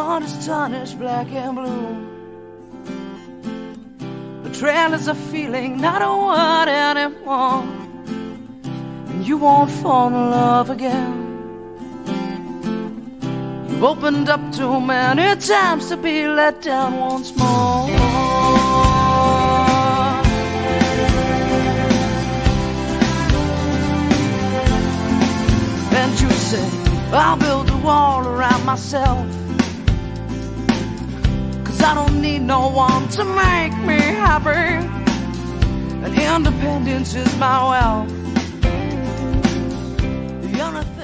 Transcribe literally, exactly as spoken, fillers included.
heart is tarnished black and blue. Betrayal is a feeling, not a word anymore, and you won't fall in love again. You've opened up too many times to be let down once more. I'll build a wall around myself, 'cause I don't need no one to make me happy, and independence is my wealth. The only